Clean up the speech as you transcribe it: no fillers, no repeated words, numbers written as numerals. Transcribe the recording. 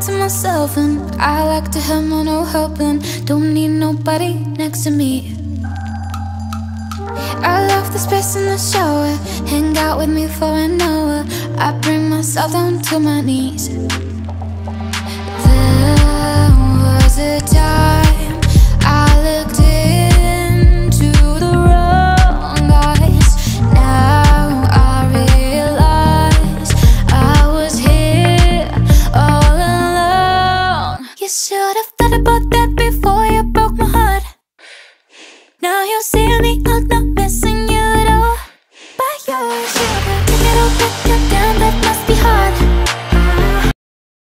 to myself, and I like to have my no help, and don't need nobody next to me. I love the space in the shower, hang out with me for an hour. I bring myself down to my knees. There was a time